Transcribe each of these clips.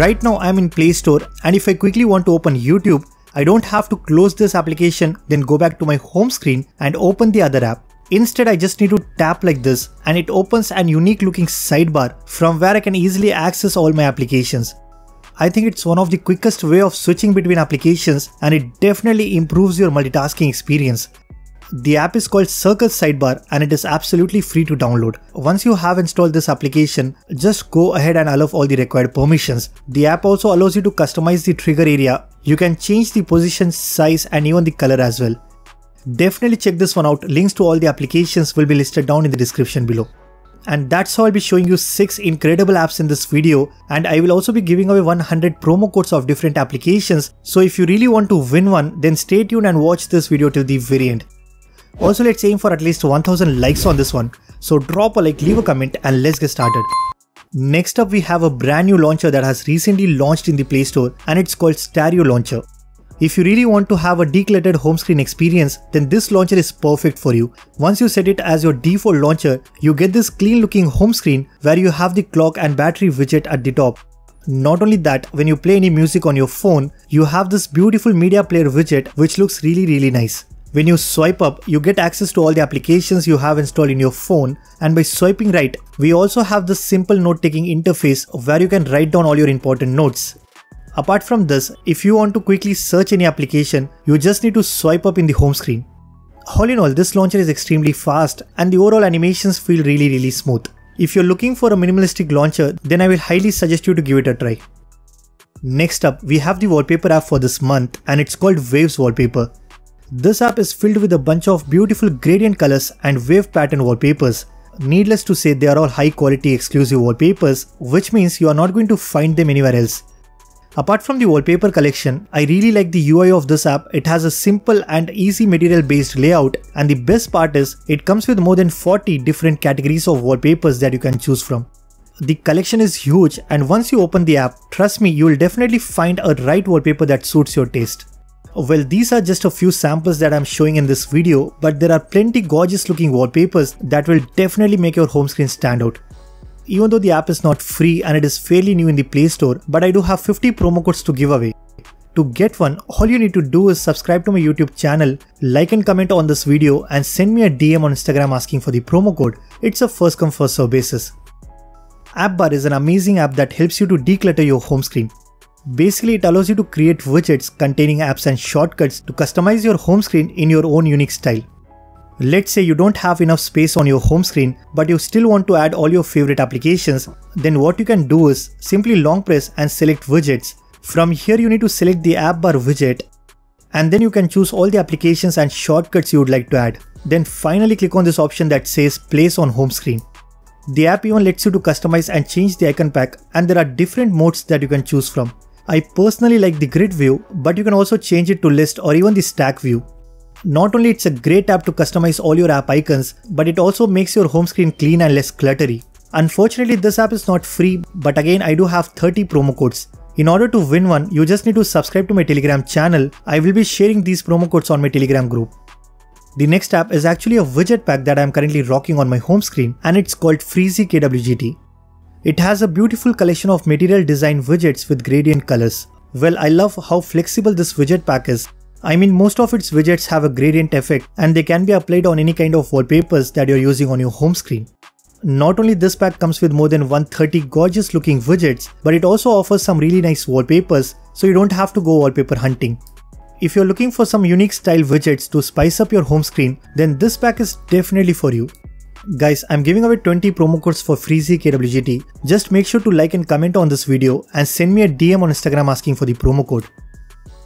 Right now I'm in Play Store, and if I quickly want to open YouTube, I don't have to close this application then go back to my home screen and open the other app. Instead, I just need to tap like this and it opens an unique looking sidebar from where I can easily access all my applications. I think it's one of the quickest way of switching between applications, and it definitely improves your multitasking experience. The app is called Circle Sidebar and it is absolutely free to download. Once you have installed this application, just go ahead and allow all the required permissions. The app also allows you to customize the trigger area. You can change the position, size and even the color as well. Definitely check this one out. Links to all the applications will be listed down in the description below. And that's how I'll be showing you 6 incredible apps in this video, and I will also be giving away 100 promo codes of different applications. So if you really want to win one, then stay tuned and watch this video till the very end. Also, let's aim for at least 1000 likes on this one. So drop a like, leave a comment and let's get started. Next up, we have a brand new launcher that has recently launched in the Play Store, and it's called Stario Launcher. If you really want to have a decluttered home screen experience, then this launcher is perfect for you. Once you set it as your default launcher, you get this clean looking home screen where you have the clock and battery widget at the top. Not only that, when you play any music on your phone, you have this beautiful media player widget which looks really nice. When you swipe up, you get access to all the applications you have installed in your phone, and by swiping right, we also have this simple note-taking interface where you can write down all your important notes. Apart from this, if you want to quickly search any application, you just need to swipe up in the home screen. All in all, this launcher is extremely fast and the overall animations feel really smooth. If you're looking for a minimalistic launcher, then I will highly suggest you to give it a try. Next up, we have the wallpaper app for this month, and it's called Waves Wallpaper. This app is filled with a bunch of beautiful gradient colors and wave pattern wallpapers. Needless to say, they are all high quality exclusive wallpapers, which means you are not going to find them anywhere else. Apart from the wallpaper collection, I really like the UI of this app. It has a simple and easy material based layout, and the best part is it comes with more than 40 different categories of wallpapers that you can choose from. The collection is huge, and once you open the app, trust me, you will definitely find a right wallpaper that suits your taste. Well, these are just a few samples that I'm showing in this video, but there are plenty gorgeous looking wallpapers that will definitely make your home screen stand out. Even though the app is not free and it is fairly new in the Play Store, but I do have 50 promo codes to give away. To get one, all you need to do is subscribe to my YouTube channel, like and comment on this video, and send me a DM on Instagram asking for the promo code. It's a first come first serve basis. AppBar is an amazing app that helps you to declutter your home screen. Basically, it allows you to create widgets containing apps and shortcuts to customize your home screen in your own unique style. Let's say you don't have enough space on your home screen, but you still want to add all your favorite applications, then what you can do is simply long press and select widgets. From here, you need to select the AppBar widget, and then you can choose all the applications and shortcuts you would like to add. Then finally click on this option that says Place on Home Screen. The app even lets you to customize and change the icon pack, and there are different modes that you can choose from. I personally like the grid view, but you can also change it to list or even the stack view. Not only it's a great app to customize all your app icons, but it also makes your home screen clean and less cluttery. Unfortunately, this app is not free, but again I do have 30 promo codes. In order to win one, you just need to subscribe to my Telegram channel. I will be sharing these promo codes on my Telegram group. The next app is actually a widget pack that I am currently rocking on my home screen, and it's called Freezy KWGT. It has a beautiful collection of material design widgets with gradient colors. Well, I love how flexible this widget pack is. I mean, most of its widgets have a gradient effect, and they can be applied on any kind of wallpapers that you're using on your home screen. Not only this pack comes with more than 130 gorgeous looking widgets, but it also offers some really nice wallpapers, so you don't have to go wallpaper hunting. If you're looking for some unique style widgets to spice up your home screen, then this pack is definitely for you. Guys, I'm giving away 20 promo codes for Frizzy KWGT. Just make sure to like and comment on this video and send me a DM on Instagram asking for the promo code.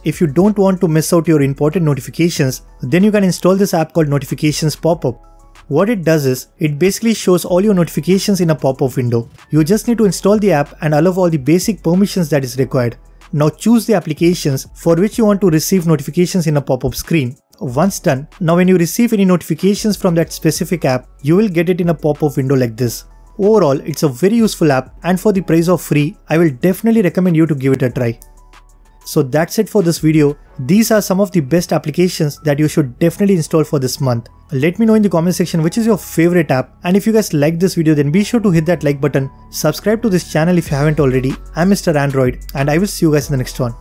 If you don't want to miss out your important notifications, then you can install this app called Notifications Pop-up. What it does is, it basically shows all your notifications in a pop-up window. You just need to install the app and allow all the basic permissions that is required. Now choose the applications for which you want to receive notifications in a pop-up screen. Once done, now when you receive any notifications from that specific app, you will get it in a pop-up window like this. Overall, it's a very useful app, and for the price of free, I will definitely recommend you to give it a try. So that's it for this video. These are some of the best applications that you should definitely install for this month. Let me know in the comment section which is your favorite app, and if you guys like this video then be sure to hit that like button, subscribe to this channel if you haven't already. I'm Mr. Android and I will see you guys in the next one.